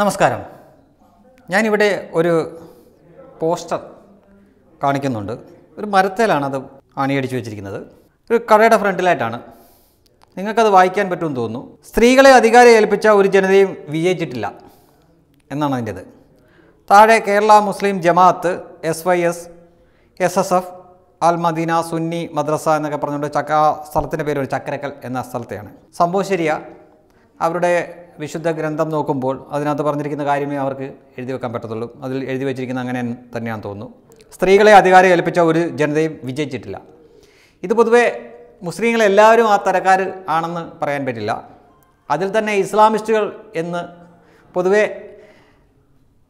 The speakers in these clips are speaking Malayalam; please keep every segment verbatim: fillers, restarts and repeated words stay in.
നമസ്കാരം ഞാനിവിടെ ഒരു പോസ്റ്റർ കാണിക്കുന്നുണ്ട് ഒരു മരത്തേലാണ് അത് ആണിയടിച്ചു വെച്ചിരിക്കുന്നത് ഒരു കടയുടെ ഫ്രണ്ടിലായിട്ടാണ് നിങ്ങൾക്കത് വായിക്കാൻ പറ്റുമെന്ന് തോന്നുന്നു സ്ത്രീകളെ അധികാരം ഏൽപ്പിച്ച ഒരു ജനതയും വിജയിച്ചിട്ടില്ല എന്നാണ് അതിൻ്റെത് താഴെ Kerala Muslim Jamaath S Y S S S F Al Medina Sunni Madrasa എന്നൊക്കെ പറഞ്ഞുകൊണ്ട് ചക്ക സ്ഥലത്തിൻ്റെ പേര് ഒരു ചക്കരക്കൽ എന്ന സ്ഥലത്തെയാണ് സംഭവം ശരിയാ അവരുടെ വിശുദ്ധ ഗ്രന്ഥം നോക്കുമ്പോൾ അതിനകത്ത് പറഞ്ഞിരിക്കുന്ന കാര്യമേ അവർക്ക് എഴുതി വെക്കാൻ പറ്റത്തുള്ളൂ അതിൽ എഴുതി വെച്ചിരിക്കുന്നത് അങ്ങനെ തന്നെയാണെന്ന് തോന്നുന്നു സ്ത്രീകളെ അധികാരം ഏൽപ്പിച്ച ഒരു ജനതയും വിജയിച്ചിട്ടില്ല ഇത് പൊതുവേ മുസ്ലിങ്ങളെല്ലാവരും ആ തരക്കാർ ആണെന്ന് പറയാൻ പറ്റില്ല അതിൽ തന്നെ ഇസ്ലാമിസ്റ്റുകൾ എന്ന് പൊതുവേ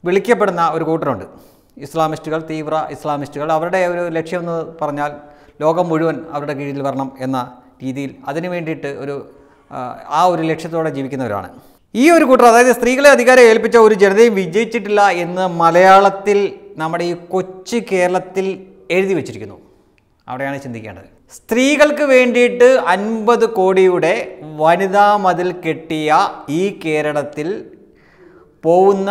വിളിക്കപ്പെടുന്ന ഒരു കൂട്ടരുണ്ട് ഇസ്ലാമിസ്റ്റുകൾ തീവ്ര ഇസ്ലാമിസ്റ്റുകൾ അവരുടെ ഒരു ലക്ഷ്യമെന്ന് പറഞ്ഞാൽ ലോകം മുഴുവൻ അവരുടെ കീഴിൽ വരണം എന്ന രീതിയിൽ അതിനു വേണ്ടിയിട്ട് ഒരു ആ ഒരു ലക്ഷ്യത്തോടെ ജീവിക്കുന്നവരാണ് ഈ ഒരു കൂട്ടർ അതായത് സ്ത്രീകളെ അധികാരം ഏൽപ്പിച്ച ഒരു ജനതയും വിജയിച്ചിട്ടില്ല എന്ന് മലയാളത്തിൽ നമ്മുടെ ഈ കൊച്ചു കേരളത്തിൽ എഴുതി വച്ചിരിക്കുന്നു അവിടെയാണ് ചിന്തിക്കേണ്ടത് സ്ത്രീകൾക്ക് വേണ്ടിയിട്ട് അൻപത് കോടിയുടെ വനിതാ മതിൽ കെട്ടിയ ഈ കേരളത്തിൽ പോകുന്ന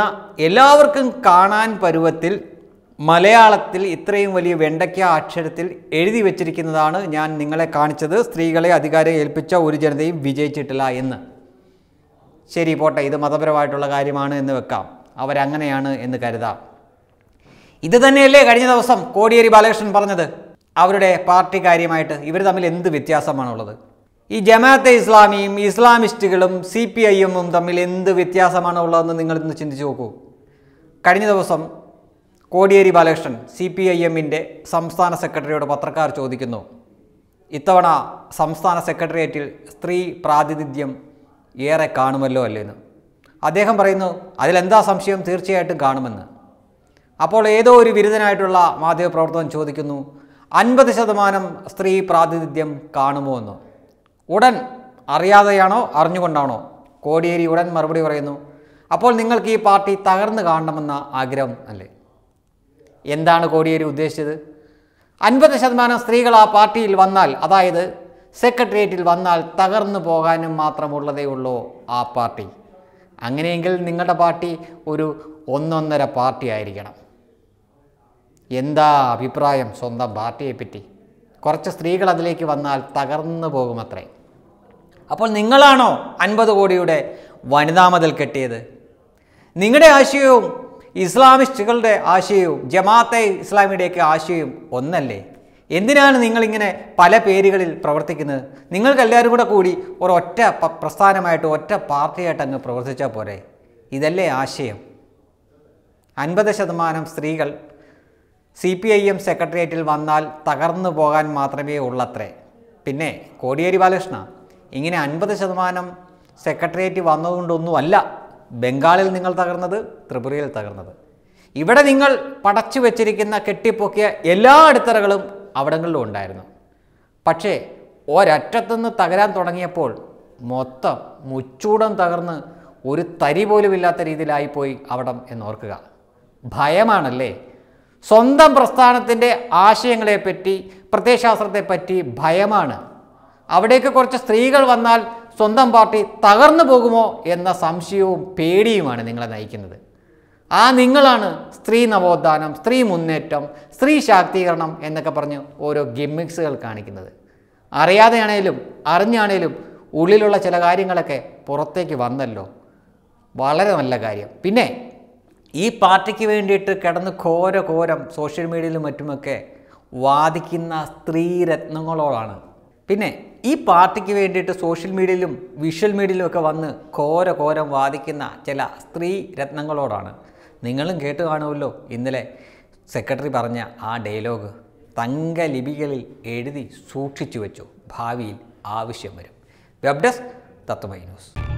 എല്ലാവർക്കും കാണാൻ പരുവത്തിൽ മലയാളത്തിൽ ഇത്രയും വലിയ വെണ്ടയ്ക്ക അക്ഷരത്തിൽ എഴുതി വച്ചിരിക്കുന്നതാണ് ഞാൻ നിങ്ങളെ കാണിച്ചത് സ്ത്രീകളെ അധികാരം ഏൽപ്പിച്ച ഒരു ജനതയും വിജയിച്ചിട്ടില്ല എന്ന് ശരി പോട്ടെ ഇത് മതപരമായിട്ടുള്ള കാര്യമാണ് എന്ന് വെക്കാം അവരങ്ങനെയാണ് എന്ന് കരുതാം ഇത് തന്നെയല്ലേ കഴിഞ്ഞ ദിവസം കോടിയേരി ബാലകൃഷ്ണൻ പറഞ്ഞത് അവരുടെ പാർട്ടി കാര്യമായിട്ട് ഇവർ തമ്മിൽ എന്ത് വ്യത്യാസമാണുള്ളത് ഈ ജമാഅത്തെ ഇസ്ലാമിയും ഇസ്ലാമിസ്റ്റുകളും സി പി ഐ എമ്മും തമ്മിൽ എന്ത് വ്യത്യാസമാണുള്ളതെന്ന് നിങ്ങളിന്ന് ചിന്തിച്ച് നോക്കൂ കഴിഞ്ഞ ദിവസം Kodiyeri Balakrishnan C P I എമ്മിൻ്റെ സംസ്ഥാന സെക്രട്ടറിയോട് പത്രക്കാർ ചോദിക്കുന്നു ഇത്തവണ സംസ്ഥാന സെക്രട്ടേറിയറ്റിൽ സ്ത്രീ പ്രാതിനിധ്യം ഏറെ കാണുമല്ലോ അല്ലേന്ന് അദ്ദേഹം പറയുന്നു അതിലെന്താ സംശയം തീർച്ചയായിട്ടും കാണുമെന്ന് അപ്പോൾ ഏതോ ഒരു വിരുദ്ധനായിട്ടുള്ള മാധ്യമപ്രവർത്തകൻ ചോദിക്കുന്നു അൻപത് ശതമാനം സ്ത്രീ പ്രാതിനിധ്യം കാണുമോ എന്ന് ഉടൻ അറിയാതെയാണോ അറിഞ്ഞുകൊണ്ടാണോ കോടിയേരി ഉടൻ മറുപടി പറയുന്നു അപ്പോൾ നിങ്ങൾക്ക് ഈ പാർട്ടി തകർന്നു കാണണമെന്ന ആഗ്രഹം അല്ലേ എന്താണ് കോടിയേരി ഉദ്ദേശിച്ചത് അൻപത് ശതമാനം സ്ത്രീകൾ ആ പാർട്ടിയിൽ വന്നാൽ അതായത് സെക്രട്ടേറിയറ്റിൽ വന്നാൽ തകർന്നു പോകാനും മാത്രമുള്ളതേ ഉള്ളൂ ആ പാർട്ടി അങ്ങനെയെങ്കിൽ നിങ്ങളുടെ പാർട്ടി ഒരു ഒന്നൊന്നര പാർട്ടി ആയിരിക്കണം എന്താ അഭിപ്രായം സ്വന്തം പാർട്ടിയെപ്പറ്റി കുറച്ച് സ്ത്രീകൾ അതിലേക്ക് വന്നാൽ തകർന്നു പോകുമത്രേ അപ്പോൾ നിങ്ങളാണോ അൻപത് കോടിയുടെ വനിതാ മതിൽ കെട്ടിയത് നിങ്ങളുടെ ആശയവും ഇസ്ലാമിസ്റ്റുകളുടെ ആശയവും ജമാഅത്തെ ഇസ്ലാമിയുടെയൊക്കെ ആശയവും ഒന്നല്ലേ എന്തിനാണ് നിങ്ങളിങ്ങനെ പല പേരുകളിൽ പ്രവർത്തിക്കുന്നത് നിങ്ങൾക്കെല്ലാവരും കൂടെ കൂടി ഒരൊറ്റ പ്രസ്ഥാനമായിട്ട് ഒറ്റ പാർട്ടിയായിട്ട് അങ്ങ് പ്രവർത്തിച്ചാൽ പോരെ ഇതല്ലേ ആശയം അൻപത് ശതമാനം സ്ത്രീകൾ സി പി ഐ എം സെക്രട്ടേറിയറ്റിൽ വന്നാൽ തകർന്നു പോകാൻ മാത്രമേ ഉള്ളത്രേ പിന്നെ കോടിയേരി ബാലകൃഷ്ണ ഇങ്ങനെ അൻപത് ശതമാനം സെക്രട്ടേറിയറ്റ് വന്നതുകൊണ്ടൊന്നുമല്ല ബംഗാളിൽ നിങ്ങൾ തകർന്നത് ത്രിപുരയിൽ തകർന്നത് ഇവിടെ നിങ്ങൾ പടച്ചു വച്ചിരിക്കുന്ന കെട്ടിപ്പൊക്കിയ എല്ലാ അടിത്തറകളും അവിടങ്ങളിലും ഉണ്ടായിരുന്നു പക്ഷേ ഒരറ്റത്തുനിന്ന് തകരാൻ തുടങ്ങിയപ്പോൾ മൊത്തം മുച്ചൂടം തകർന്ന് ഒരു തരി പോലുമില്ലാത്ത രീതിയിലായിപ്പോയി അവിടം എന്നോർക്കുക ഭയമാണല്ലേ സ്വന്തം പ്രസ്ഥാനത്തിൻ്റെ ആശയങ്ങളെപ്പറ്റി പ്രത്യയശാസ്ത്രത്തെപ്പറ്റി ഭയമാണ് അവിടേക്ക് കുറച്ച് സ്ത്രീകൾ വന്നാൽ സ്വന്തം പാർട്ടി തകർന്നു പോകുമോ എന്ന സംശയവും പേടിയുമാണ് നിങ്ങളെ നയിക്കുന്നത് ആ നിങ്ങളാണ് സ്ത്രീ നവോത്ഥാനം സ്ത്രീ മുന്നേറ്റം സ്ത്രീ ശാക്തീകരണം എന്നൊക്കെ പറഞ്ഞ് ഓരോ ഗിമ്മിക്സുകൾ കാണിക്കുന്നത് അറിയാതെയാണേലും അറിഞ്ഞാണേലും ഉള്ളിലുള്ള ചില കാര്യങ്ങളൊക്കെ പുറത്തേക്ക് വന്നല്ലോ വളരെ നല്ല കാര്യം പിന്നെ ഈ പാർട്ടിക്ക് വേണ്ടിയിട്ട് കിടന്ന് ഘോര ഘോരം സോഷ്യൽ മീഡിയയിലും മറ്റുമൊക്കെ വാദിക്കുന്ന സ്ത്രീരത്നങ്ങളോടാണ് പിന്നെ ഈ പാർട്ടിക്ക് വേണ്ടിയിട്ട് സോഷ്യൽ മീഡിയയിലും വിഷ്വൽ മീഡിയയിലും ഒക്കെ വന്ന് ഘോര ഘോരം വാദിക്കുന്ന ചില സ്ത്രീ രത്നങ്ങളോടാണ് നിങ്ങളും കേട്ട് കാണുമല്ലോ ഇന്നലെ സെക്രട്ടറി പറഞ്ഞ ആ ഡയലോഗ് തങ്ക ലിപികളിൽ എഴുതി സൂക്ഷിച്ചു വെച്ചു ഭാവിയിൽ ആവശ്യം വരും വെബ് ഡെസ്ക് തത്വമൈ ന്യൂസ്